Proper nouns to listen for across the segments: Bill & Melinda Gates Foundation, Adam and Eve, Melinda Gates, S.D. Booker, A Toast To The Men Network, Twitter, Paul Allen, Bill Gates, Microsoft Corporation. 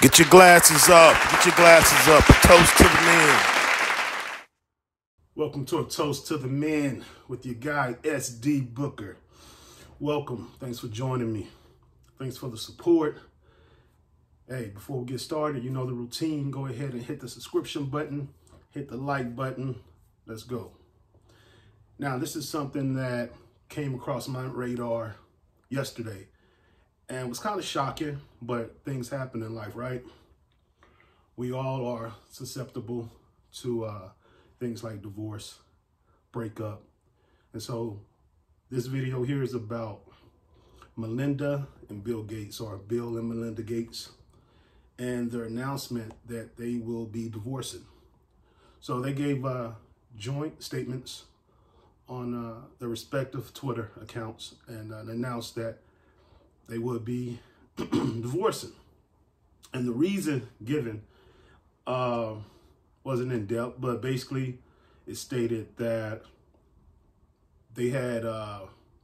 Get your glasses up. Get your glasses up. A toast to the men. Welcome to A Toast to the Men with your guy, S.D. Booker. Welcome. Thanks for joining me. Thanks for the support. Hey, before we get started, you know the routine. Go ahead and hit the subscription button. Hit the like button. Let's go. Now, this is something that came across my radar yesterday. And it was kind of shocking, but things happen in life, right? We all are susceptible to things like divorce, breakup. And so this video here is about Melinda and Bill Gates, or Bill and Melinda Gates, and their announcement that they will be divorcing. So they gave joint statements on their respective Twitter accounts and announced that they would be divorcing. And the reason given wasn't in depth, but basically it stated that they had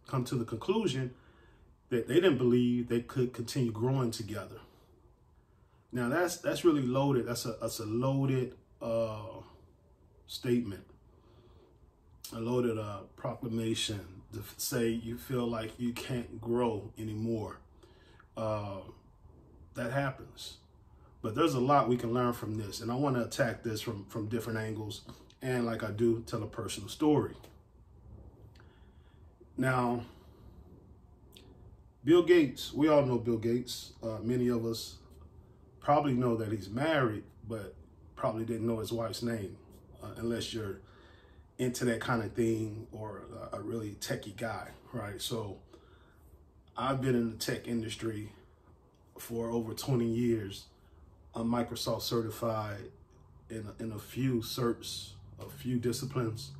come to the conclusion that they didn't believe they could continue growing together. Now that's really loaded. That's a loaded statement, a loaded proclamation to say you feel like you can't grow anymore. That happens. But there's a lot we can learn from this, and I want to attack this from different angles, and like I do, tell a personal story. Now, Bill Gates, we all know Bill Gates. Many of us probably know that he's married, but probably didn't know his wife's name, unless you're into that kind of thing or a really techie guy, right? So I've been in the tech industry for over 20 years. I'm Microsoft certified in a few certs, a few disciplines.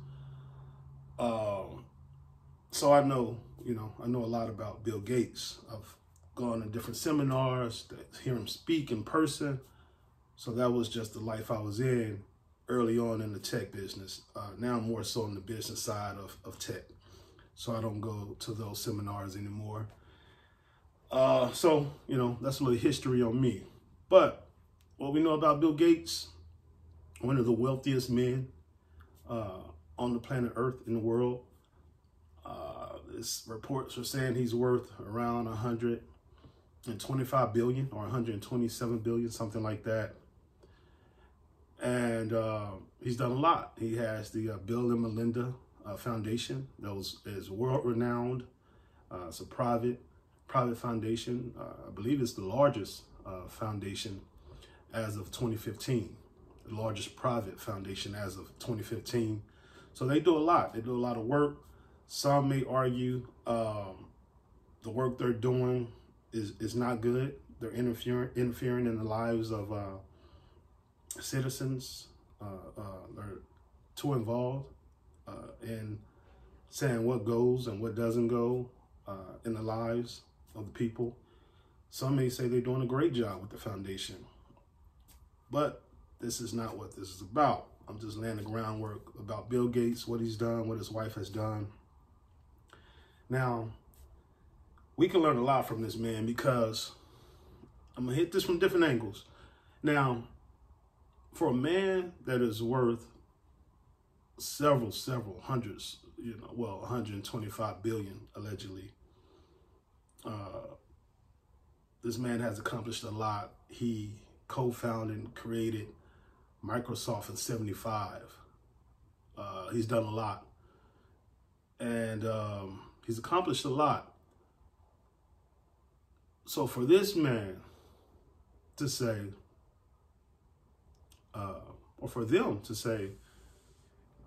So I know, I know a lot about Bill Gates. I've gone to different seminars, to hear him speak in person. So that was just the life I was in early on in the tech business. Now I'm more so on the business side of tech. So I don't go to those seminars anymore. So, that's a little history on me. But what we know about Bill Gates, one of the wealthiest men on the planet Earth in the world. Reports are saying he's worth around $125 billion or $127 billion, something like that. And he's done a lot. He has the Bill and Melinda Foundation. That is world-renowned. It's a private foundation. I believe it's the largest foundation as of 2015. The largest private foundation as of 2015. So they do a lot. They do a lot of work. Some may argue the work they're doing is not good. They're interfering in the lives of citizens. Are too involved in saying what goes and what doesn't go in the lives of the people. Some may say they're doing a great job with the foundation, but this is not what this is about. I'm just laying the groundwork about Bill Gates, what he's done, what his wife has done. Now, we can learn a lot from this man, because I'm gonna hit this from different angles. Now, for a man that is worth several hundreds, well, 125 billion allegedly, this man has accomplished a lot. He co-founded and created Microsoft in 1975. He's done a lot, and he's accomplished a lot. So for this man to say, or for them to say,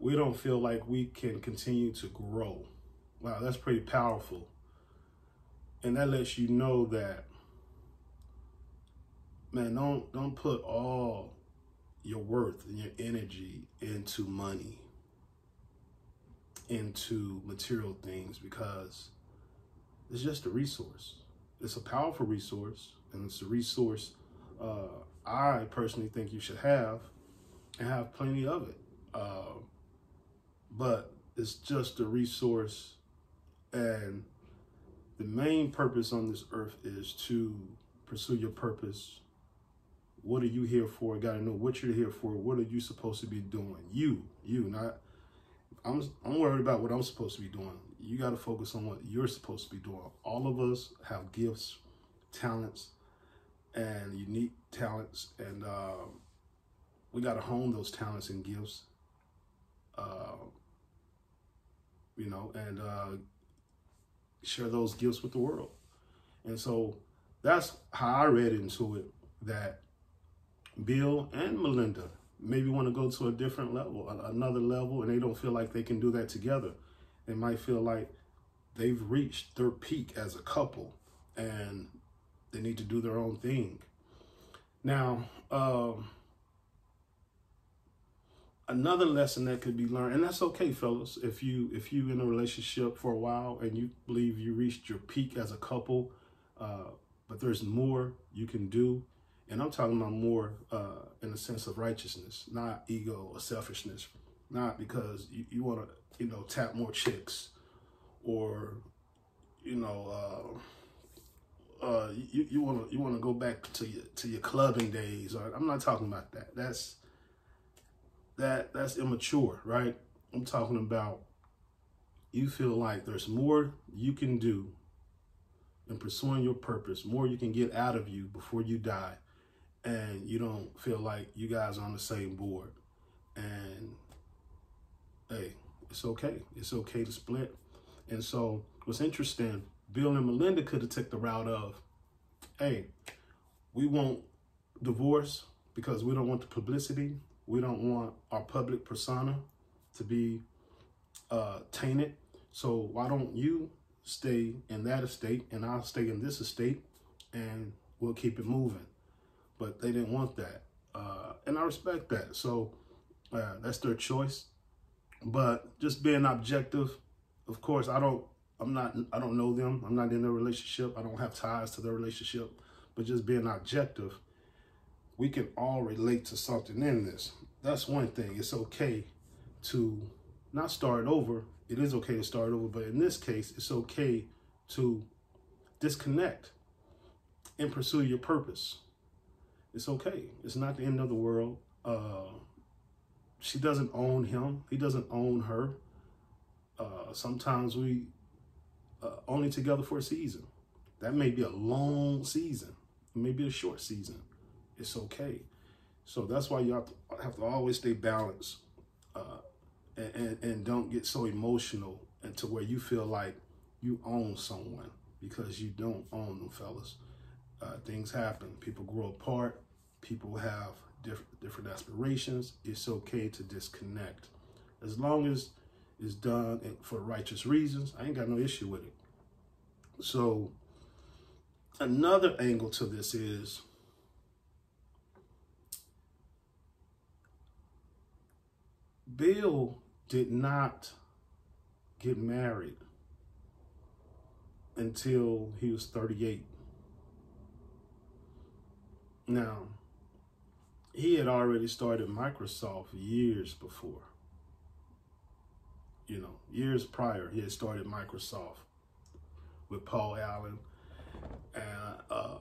we don't feel like we can continue to grow. Wow, that's pretty powerful. And that lets you know that, man, don't put all your worth and your energy into money, into material things, because it's just a resource. It's a powerful resource, and it's a resource I personally think you should have, and have plenty of it. But it's just a resource, and the main purpose on this earth is to pursue your purpose, What are you here for? Got to know what you're here for. What are you supposed to be doing? You, not. I'm worried about what I'm supposed to be doing. You got to focus on what you're supposed to be doing. All of us have gifts, talents, and unique talents, and we got to hone those talents and gifts. Share those gifts with the world. And so that's how I read into it, that Bill and Melinda maybe want to go to a different level, another level, and they don't feel like they can do that together. They might feel like they've reached their peak as a couple and they need to do their own thing. Now, another lesson that could be learned, and that's okay, fellas, if you in a relationship for a while and you believe you reached your peak as a couple, but there's more you can do. And I'm talking about more in the sense of righteousness, not ego or selfishness, not because you want to, tap more chicks, or, you want to go back to your clubbing days. I'm not talking about that. That's immature, right? I'm talking about you feel like there's more you can do in pursuing your purpose, more you can get out of you before you die, and you don't feel like you guys are on the same board. And hey, it's okay. It's okay to split. And so what's interesting, Bill and Melinda could have took the route of, hey, we won't divorce because we don't want the publicity. We don't want our public persona to be tainted. So why don't you stay in that estate and I'll stay in this estate and we'll keep it moving. But they didn't want that. And I respect that. So that's their choice. But just being objective, of course, I don't know them. I'm not in their relationship. I don't have ties to their relationship, but just being objective, we can all relate to something in this. That's one thing. It's okay to not start over. It is okay to start over, but in this case, it's okay to disconnect and pursue your purpose. It's okay. It's not the end of the world. She doesn't own him. He doesn't own her. Sometimes we only together for a season. That may be a long season. It may be a short season. It's okay. So that's why you have to always stay balanced and don't get so emotional and to where you feel like you own someone, because you don't own them, fellas. Things happen. People grow apart. People have different aspirations. It's okay to disconnect. As long as it's done for righteous reasons, I ain't got no issue with it. So another angle to this is, Bill did not get married until he was 38. Now, he had already started Microsoft years before. Years prior, he had started Microsoft with Paul Allen. And I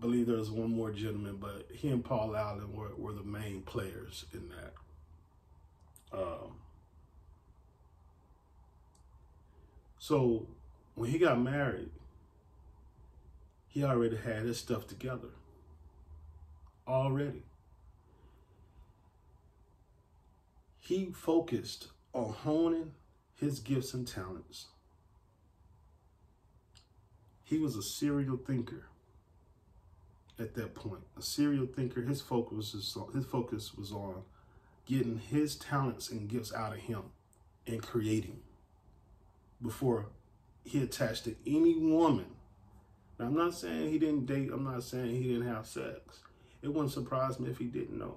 believe there was one more gentleman, but he and Paul Allen were the main players in that. So when he got married, he already had his stuff together already. He focused on honing his gifts and talents. He was a serial thinker at that point, a serial thinker. His focus was on getting his talents and gifts out of him and creating before he attached to any woman. Now, I'm not saying he didn't date. I'm not saying he didn't have sex. It wouldn't surprise me if he didn't know.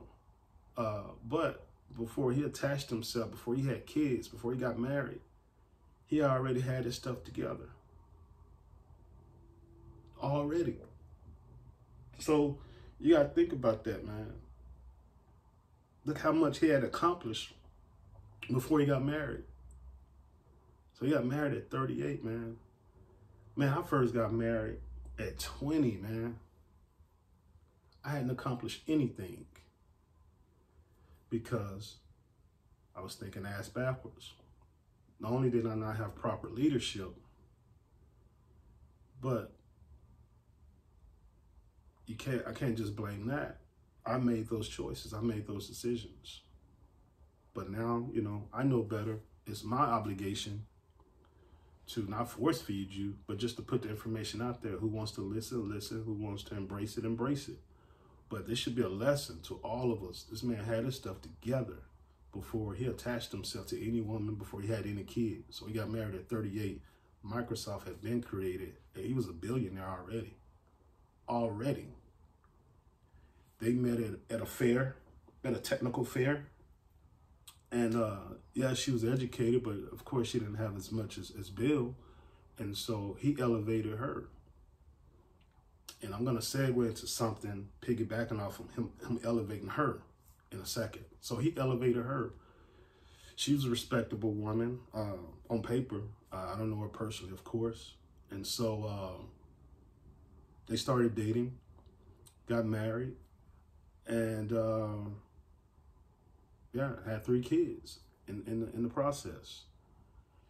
But before he attached himself, before he had kids, before he got married, he already had his stuff together. Already. So you got to think about that, man. Look how much he had accomplished before he got married. So he got married at 38, man. Man, I first got married at 20, man. I hadn't accomplished anything because I was thinking ass backwards. Not only did I not have proper leadership, but I can't just blame that. I made those choices. I made those decisions. But now, you know, I know better. It's my obligation to not force feed you, but just to put the information out there. Who wants to listen, listen. Who wants to embrace it, embrace it. But this should be a lesson to all of us. This man had his stuff together before he attached himself to any woman, before he had any kids. So he got married at 38. Microsoft had been created, and he was a billionaire already. They met at a fair, at a technical fair. And yeah, she was educated, but of course she didn't have as much as Bill. And so he elevated her. And I'm going to segue into something, piggybacking off of him elevating her in a second. So he elevated her. She was a respectable woman on paper. I don't know her personally, of course. And so they started dating, got married, and yeah, had 3 kids in the process.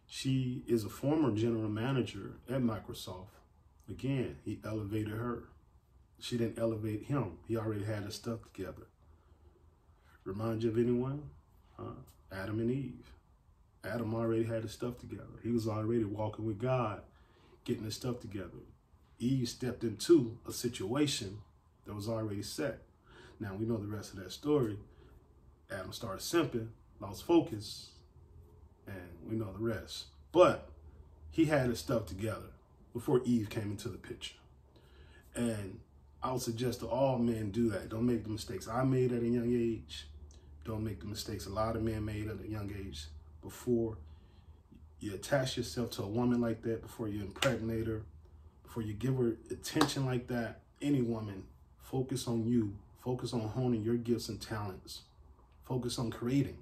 She is a former general manager at Microsoft. Again, he elevated her. She didn't elevate him. He already had his stuff together. Remind you of anyone? Adam and Eve. Adam already had his stuff together. He was already walking with God, getting his stuff together. Eve stepped into a situation that was already set. Now, we know the rest of that story. Adam started simping, lost focus, and we know the rest. But he had his stuff together before Eve came into the picture. And I would suggest to all men do that. Don't make the mistakes I made at a young age. Don't make the mistakes a lot of men made at a young age. Before you attach yourself to a woman like that, before you impregnate her, before you give her attention like that, any woman, focus on you. Focus on honing your gifts and talents. Focus on creating,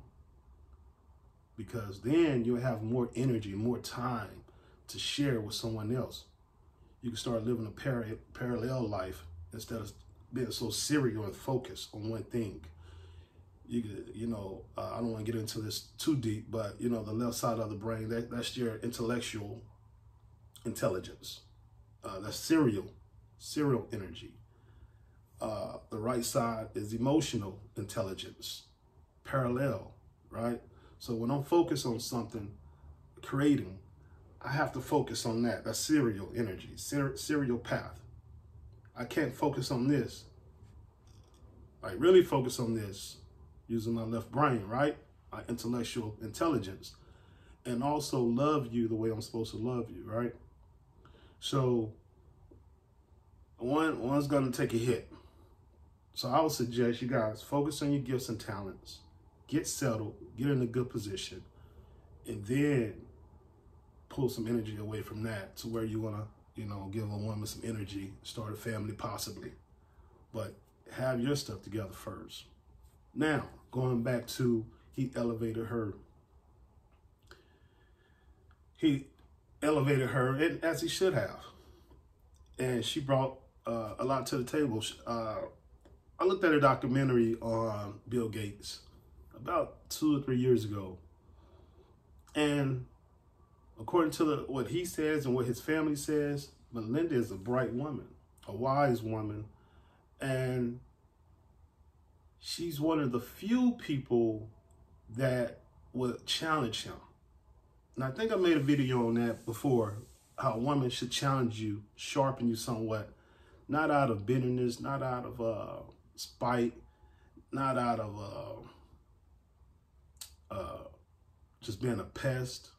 because then you'll have more energy, more time to share with someone else. You can start living a parallel life instead of being so serial and focused on one thing. I don't want to get into this too deep, but you know, the left side of the brain, that's your intellectual intelligence. That's serial energy. The right side is emotional intelligence. Parallel, right? So when I'm focused on something, creating, I have to focus on that. That's serial energy, serial path. I can't focus on this. I really focus on this using my left brain, right? My intellectual intelligence. And also love you the way I'm supposed to love you, right? So one's going to take a hit. So I would suggest you guys focus on your gifts and talents. Get settled, get in a good position, and then pull some energy away from that to where you want to, you know, give a woman some energy, start a family possibly, but have your stuff together first. Now, going back to he elevated her. He elevated her, and as he should have, and she brought a lot to the table. I looked at a documentary on Bill Gates about 2 or 3 years ago, and according to what he says and what his family says, Melinda is a bright woman, a wise woman, and she's one of the few people that would challenge him. And I think I made a video on that before, how a woman should challenge you, sharpen you somewhat, not out of bitterness, not out of spite, not out of just being a pest,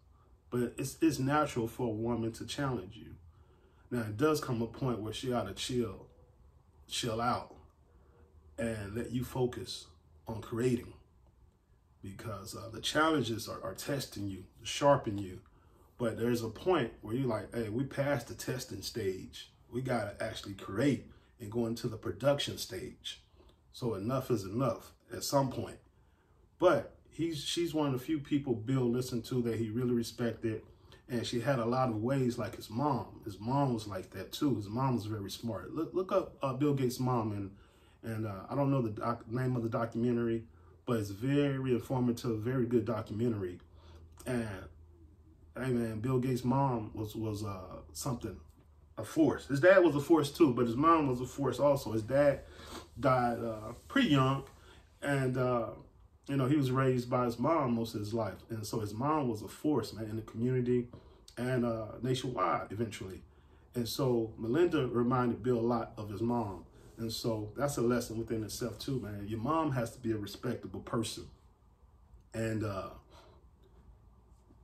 but it's natural for a woman to challenge you. Now, it does come a point where she ought to chill out and let you focus on creating, because the challenges are testing you, sharpen you, but there's a point where you're like, hey, we passed the testing stage. We got to actually create and go into the production stage. So enough is enough at some point. But she's one of the few people Bill listened to that he really respected, and she had a lot of ways like his mom. His mom was like that too. His mom was very smart. Look up Bill Gates' mom and And I don't know the name of the documentary, but it's very informative, very good documentary. And hey man, Bill Gates' mom was something, a force. His dad was a force too, but his mom was a force also. His dad died pretty young, and you know, he was raised by his mom most of his life, and so his mom was a force, man, in the community and nationwide eventually. And so Melinda reminded Bill a lot of his mom, and so that's a lesson within itself too, man. Your mom has to be a respectable person, and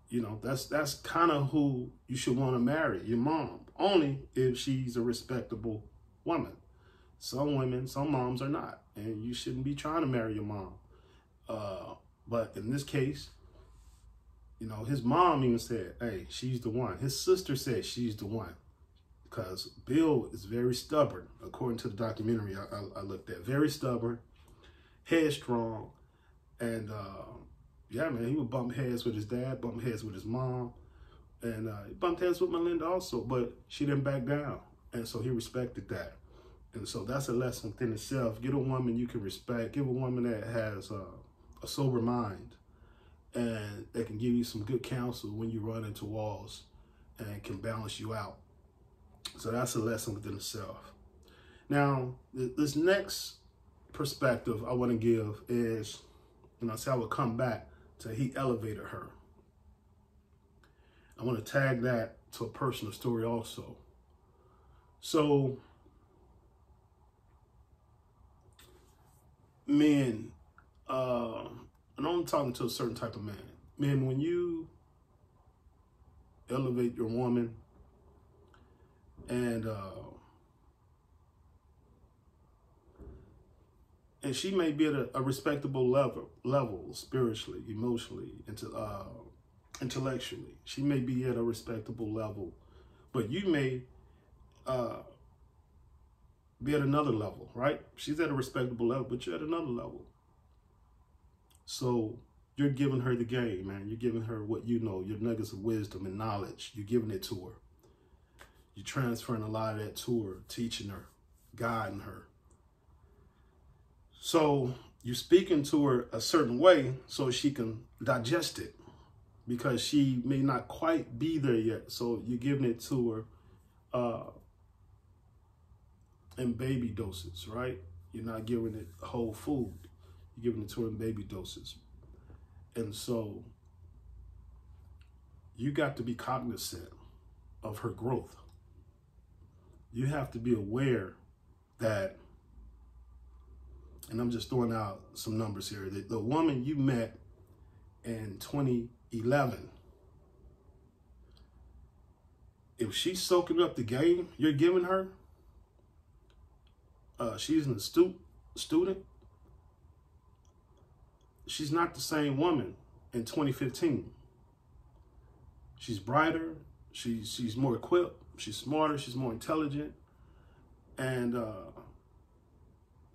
you know, that's kind of who you should want to marry, your mom, only if she's a respectable woman. Some women, some moms are not, and you shouldn't be trying to marry your mom. But in this case, you know, his mom even said, hey, she's the one. His sister said she's the one, because Bill is very stubborn, according to the documentary I looked at. Very stubborn, headstrong, and yeah, man, he would bump heads with his dad, bump heads with his mom, and he bumped heads with Melinda also, but she didn't back down, and so he respected that. And so that's a lesson within itself. Get a woman you can respect. Get a woman that has a sober mind, and that can give you some good counsel when you run into walls and can balance you out. So that's a lesson within itself. Now, this next perspective I want to give is, and I say I will come back to he elevated her. I want to tag that to a personal story also. So men, and I'm talking to a certain type of man. Men, when you elevate your woman and she may be at a respectable level spiritually, emotionally, intellectually. She may be at a respectable level, but you may be at another level, right? She's at a respectable level, but you're at another level. So you're giving her the game, man. You're giving her what you know, your nuggets of wisdom and knowledge. You're giving it to her. You're transferring a lot of that to her, teaching her, guiding her. So you're speaking to her a certain way so she can digest it, because she may not quite be there yet. So you're giving it to her in baby doses, right? You're not giving it whole food. You're giving it to her in baby doses. And so you got to be cognizant of her growth. You have to be aware that, and I'm just throwing out some numbers here, that the woman you met in 2011, if she's soaking up the game you're giving her, she's an astute student, she's not the same woman in 2015. She's brighter, she's more equipped, she's smarter, she's more intelligent, and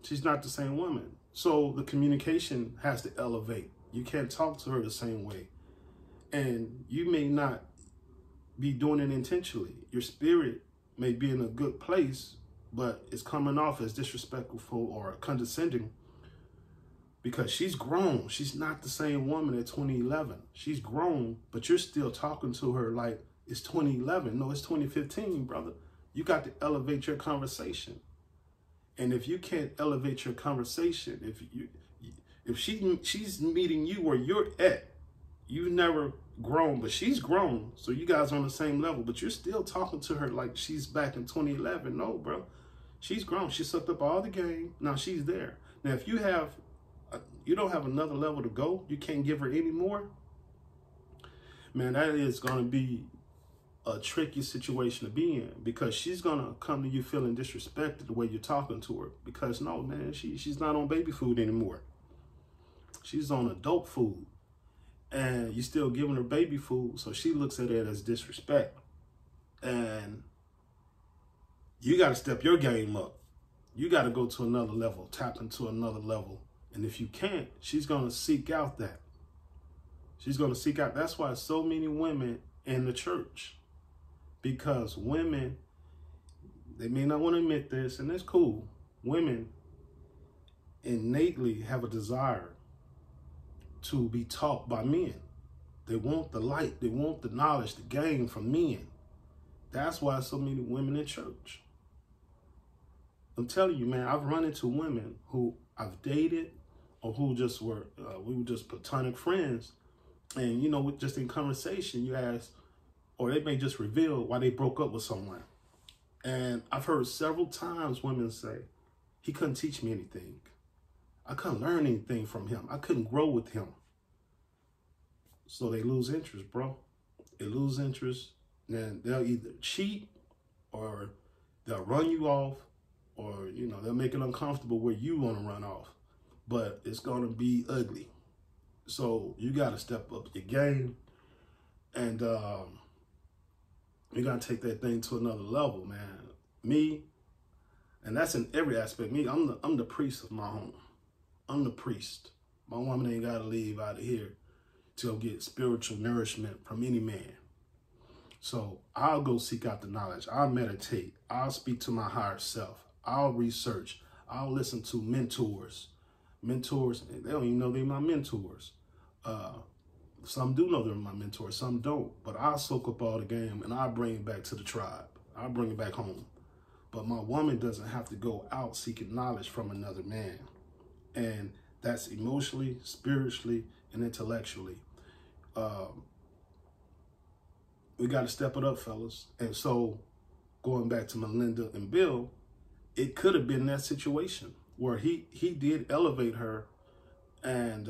she's not the same woman. So the communication has to elevate. You can't talk to her the same way. And you may not be doing it intentionally. Your spirit may be in a good place, but it's coming off as disrespectful or condescending, because she's grown. She's not the same woman at 2011. She's grown, but you're still talking to her like it's 2011. No, it's 2015, brother. You got to elevate your conversation. And if you can't elevate your conversation, if she's meeting you where you're at, you've never grown, but she's grown. So you guys are on the same level, but you're still talking to her like she's back in 2011. No, bro, she's grown. She sucked up all the game. Now she's there. Now, if you have, you don't have another level to go, you can't give her any more, man, that is going to be a tricky situation to be in, because she's gonna come to you feeling disrespected the way you're talking to her, because no, man, she's not on baby food anymore. She's on adult food, and you're still giving her baby food, so she looks at it as disrespect. And you gotta step your game up. You gotta go to another level, tap into another level. And if you can't, she's gonna seek out that. She's gonna seek out. That's why so many women in the church, because women, they may not want to admit this, and that's cool. Women innately have a desire to be taught by men. They want the light. They want the knowledge, the gain from men. That's why so many women in church. I'm telling you, man, I've run into women who I've dated or who just were, we were just platonic friends. And, you know, just in conversation, you ask, or they may just reveal why they broke up with someone. And I've heard several times women say, he couldn't teach me anything. I couldn't learn anything from him. I couldn't grow with him. So they lose interest, bro. They lose interest. Then they'll either cheat or they'll run you off, or, you know, they'll make it uncomfortable where you want to run off. But it's going to be ugly. So you got to step up your game, and you got to take that thing to another level, man. Me, and that's in every aspect. Me, I'm the priest of my home. I'm the priest. My woman ain't got to leave out of here to go get spiritual nourishment from any man. So I'll go seek out the knowledge. I'll meditate. I'll speak to my higher self. I'll research. I'll listen to mentors. Mentors, they don't even know they're my mentors. Some do know they're my mentors, some don't. But I soak up all the game and I bring it back to the tribe. I bring it back home. But my woman doesn't have to go out seeking knowledge from another man. And that's emotionally, spiritually, and intellectually. We got to step it up, fellas. And so going back to Melinda and Bill, it could have been that situation where he did elevate her, and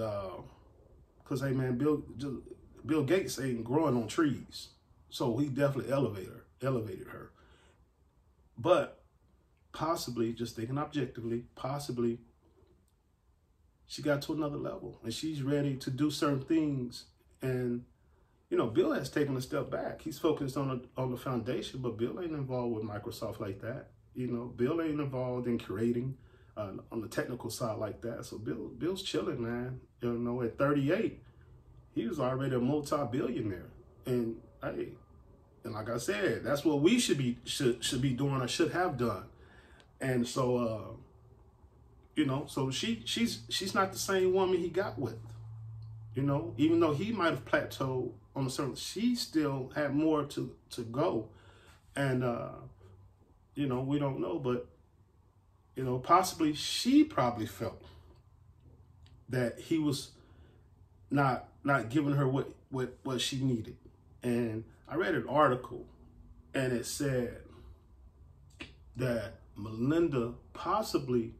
because, hey, man, Bill Gates ain't growing on trees. So he definitely elevated her. But possibly, just thinking objectively, possibly she got to another level and she's ready to do certain things. And, you know, Bill has taken a step back. He's focused on the foundation, but Bill ain't involved with Microsoft like that. You know, Bill ain't involved in creating on the technical side like that. So Bill's chilling, man. You know, at 38, he was already a multi-billionaire. And hey, and like I said, that's what we should be doing or should have done. And so, you know, so she's not the same woman he got with. You know, even though he might have plateaued on a certain, she still had more to go. And you know, we don't know, but you know, possibly she probably felt that he was not giving her what she needed. And I read an article and it said that Melinda possibly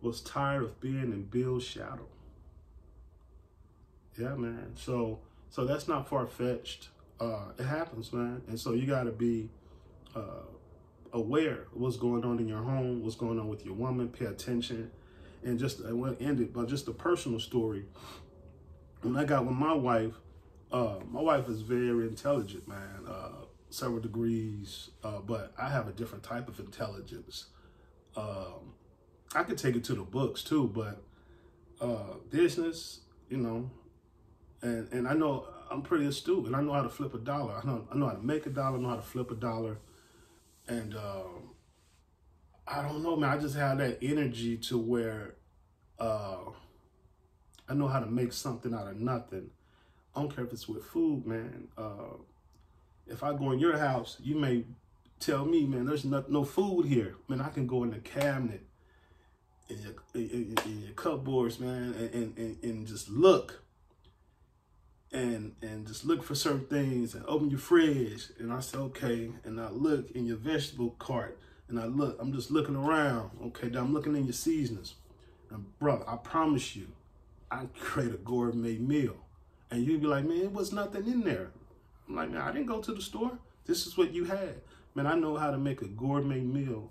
was tired of being in Bill's shadow. Yeah, man. So that's not far-fetched. It happens, man. And so you got to be aware of what's going on in your home, what's going on with your woman, pay attention. And just, I won't end it, but just a personal story. When I got with my wife is very intelligent, man, several degrees, but I have a different type of intelligence. I could take it to the books too, but business, you know, and I know I'm pretty astute, and I know how to flip a dollar. I know how to make a dollar, I know how to flip a dollar. And I don't know, man, I just have that energy to where I know how to make something out of nothing. I don't care if it's with food, man. If I go in your house, you may tell me, man, there's no food here. Man, I can go in the cabinet, in your cupboards, man, and just look. And just look for certain things, and open your fridge, and I say, okay, and I look in your vegetable cart, and I'm just looking around, okay, I'm looking in your seasonings, and brother, I promise you, I create a gourmet meal, and you'd be like, man, it was nothing in there. I'm like, man, I didn't go to the store, this is what you had. Man, I know how to make a gourmet meal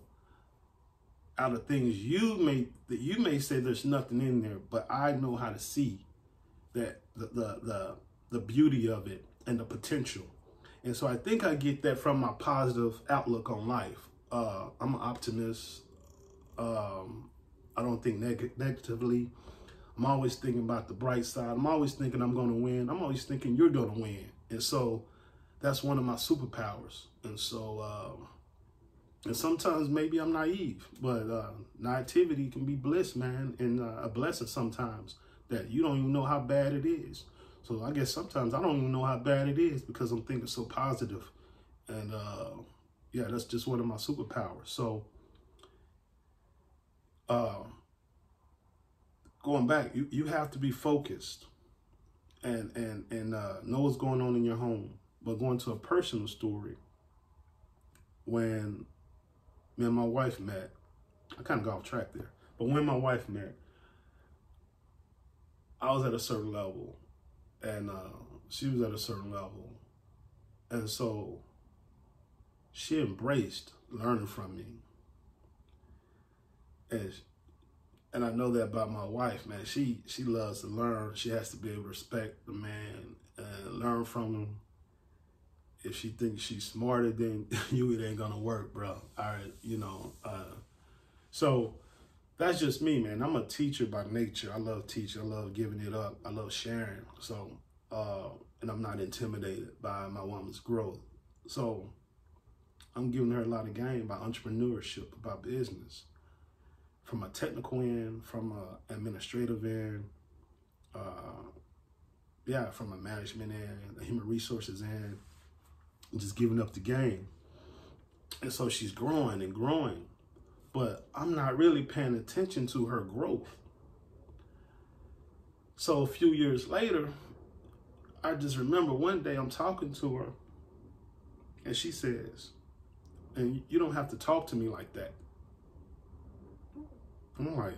out of things that you may say there's nothing in there, but I know how to see that the beauty of it and the potential. And so I think I get that from my positive outlook on life. I'm an optimist. I don't think negatively. I'm always thinking about the bright side. I'm always thinking I'm going to win. I'm always thinking you're going to win. And so that's one of my superpowers. And so And sometimes maybe I'm naive, but naivety can be bliss, man, and a blessing sometimes that you don't even know how bad it is. So I guess sometimes I don't even know how bad it is because I'm thinking so positive. And yeah, that's just one of my superpowers. So going back, you have to be focused and know what's going on in your home. But going to a personal story, when me and my wife met, I kind of got off track there, but when my wife met, I was at a certain level and she was at a certain level. And so she embraced learning from me. And I know that about my wife, man. She loves to learn. She has to be able to respect the man and learn from him. If she thinks she's smarter than you, it ain't gonna work, bro. All right, you know. So that's just me, man. I'm a teacher by nature. I love teaching. I love giving it up. I love sharing. So, and I'm not intimidated by my woman's growth. So I'm giving her a lot of game about entrepreneurship, about business, from a technical end, from an administrative end, yeah, from a management end, a human resources end. Just giving up the game. And so she's growing and growing, but I'm not really paying attention to her growth. So a few years later, I just remember one day I'm talking to her and she says, "And you don't have to talk to me like that." I'm like,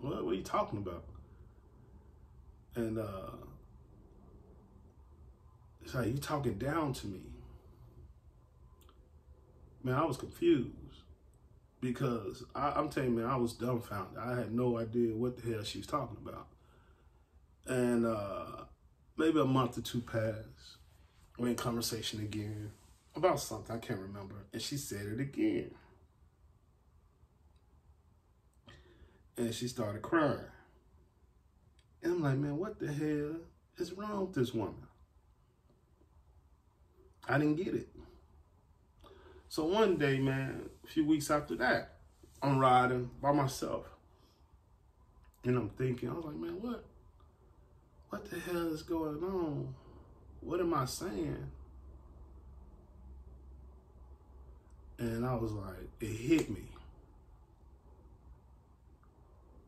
what are you talking about? And it's like, "You talking down to me." Man, I was confused because I'm telling you, man, I was dumbfounded. I had no idea what the hell she was talking about. And maybe a month or two passed. We're in conversation again about something I can't remember. And she said it again. And she started crying. And I'm like, man, what the hell is wrong with this woman? I didn't get it. So one day, man, a few weeks after that, I'm riding by myself. And I'm thinking, I was like, man, what the hell is going on? What am I saying? And I was like, it hit me.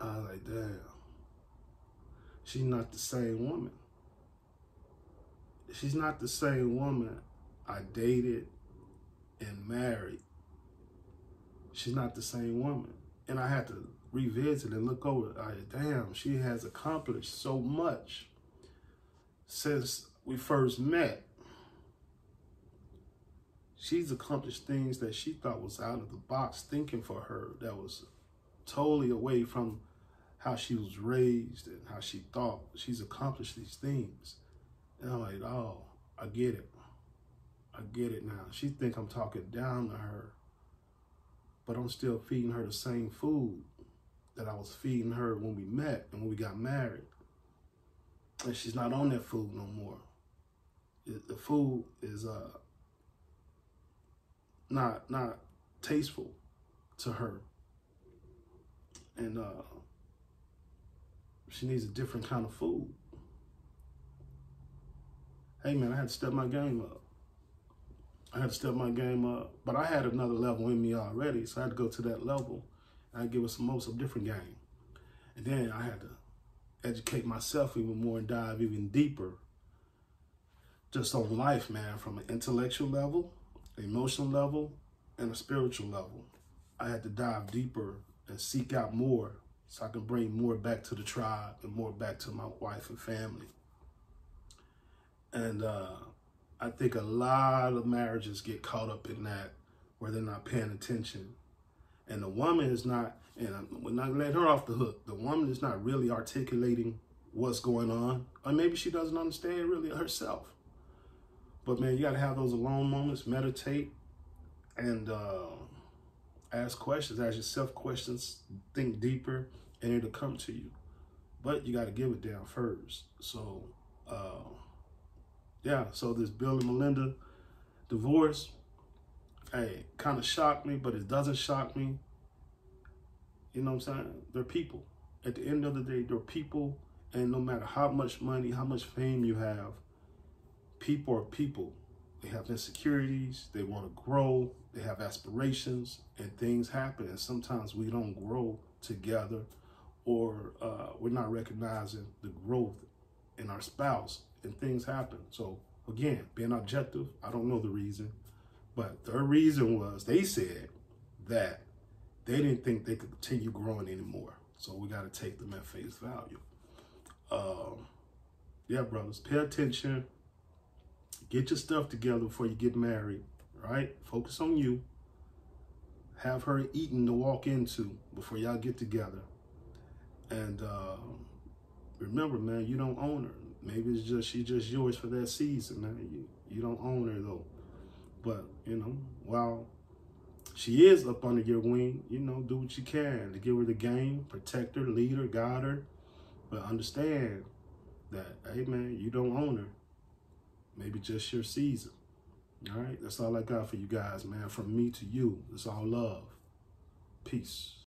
I was like, damn, she's not the same woman. She's not the same woman I dated and married. She's not the same woman. And I had to revisit and look over. Damn, she has accomplished so much since we first met. She's accomplished things that she thought was out of the box thinking for her, that was totally away from how she was raised and how she thought. She's accomplished these things. And I'm like, oh, I get it. I get it now. She think I'm talking down to her, but I'm still feeding her the same food that I was feeding her when we met and when we got married. And she's not on that food no more. The food is not tasteful to her. And she needs a different kind of food. Hey, man, I had to step my game up. I had to step my game up, but I had another level in me already, so I had to go to that level. And I give her some most of different game. And then I had to educate myself even more and dive even deeper just on life, man, from an intellectual level, emotional level, and a spiritual level. I had to dive deeper and seek out more so I can bring more back to the tribe and more back to my wife and family. And I think a lot of marriages get caught up in that, where they're not paying attention. And the woman is not, and we're not letting her off the hook, the woman is not really articulating what's going on. Or maybe she doesn't understand really herself. But man, you gotta have those alone moments, meditate, and ask questions, ask yourself questions, think deeper, and it'll come to you. But you gotta give it down first. So, yeah, so this Bill and Melinda divorce, hey, kind of shocked me, but it doesn't shock me. You know what I'm saying? They're people. At the end of the day, they're people. And no matter how much money, how much fame you have, people are people. They have insecurities. They want to grow. They have aspirations, and things happen. And sometimes we don't grow together, or we're not recognizing the growth in our spouse, and things happen. So again, being objective, I don't know the reason, but their reason was they said that they didn't think they could continue growing anymore. So we got to take them at face value. Yeah, brothers, pay attention. Get your stuff together before you get married, right? Focus on you. Have her eating to walk into before y'all get together. And remember, man, you don't own her. Maybe it's just she's just yours for that season, man. You don't own her, though. But, you know, while she is up under your wing, you know, do what you can to give her the game, protect her, lead her, guide her. But understand that, hey, man, you don't own her. Maybe just your season. All right? That's all I got for you guys, man. From me to you, it's all love. Peace.